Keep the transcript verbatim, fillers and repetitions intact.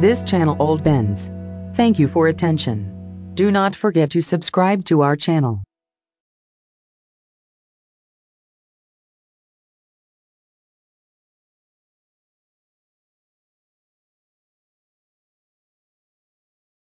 This channel Old Benz. Thank you for attention. Do not forget to subscribe to our channel.